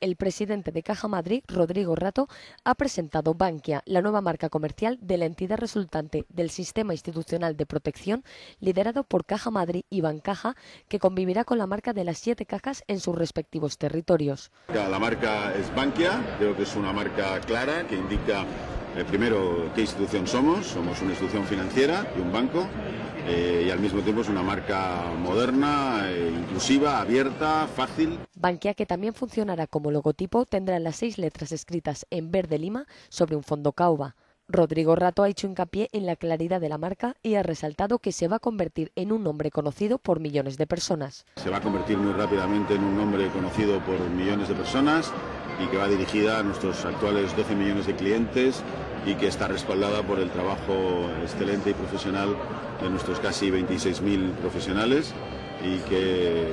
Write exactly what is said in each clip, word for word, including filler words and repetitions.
el presidente de Caja Madrid, Rodrigo Rato, ha presentado Bankia, la nueva marca comercial de la entidad resultante del sistema institucional de protección liderado por Caja Madrid y Bancaja, que convivirá con la marca de las siete cajas en sus respectivos territorios. La marca es Bankia, creo que es una marca clara que indica Eh, primero, ¿qué institución somos? Somos una institución financiera y un banco, eh, y al mismo tiempo es una marca moderna, eh, inclusiva, abierta, fácil. Bankia, que también funcionará como logotipo, tendrá las seis letras escritas en verde lima sobre un fondo caoba. Rodrigo Rato ha hecho hincapié en la claridad de la marca y ha resaltado que se va a convertir en un nombre conocido por millones de personas. Se va a convertir muy rápidamente en un nombre conocido por millones de personas y que va dirigida a nuestros actuales doce millones de clientes y que está respaldada por el trabajo excelente y profesional de nuestros casi veintiséis mil profesionales y que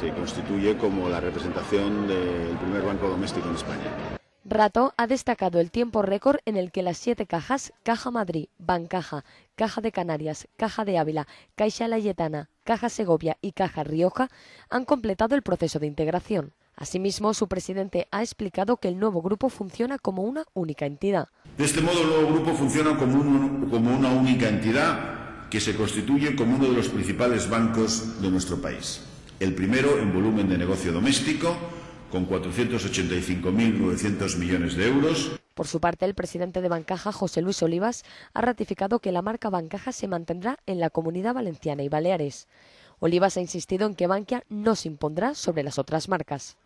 se constituye como la representación del primer banco doméstico en España. Rato ha destacado el tiempo récord en el que las siete cajas, Caja Madrid, Bancaja, Caja de Canarias, Caja de Ávila, Caixa Layetana, Caja Segovia y Caja Rioja, han completado el proceso de integración. Asimismo, su presidente ha explicado que el nuevo grupo funciona como una única entidad. De este modo, el nuevo grupo funciona como, un, como una única entidad que se constituye como uno de los principales bancos de nuestro país. El primero en volumen de negocio doméstico, con cuatrocientos ochenta y cinco mil novecientos millones de euros. Por su parte, el presidente de Bancaja, José Luis Olivas, ha ratificado que la marca Bancaja se mantendrá en la Comunidad Valenciana y Baleares. Olivas ha insistido en que Bankia no se impondrá sobre las otras marcas.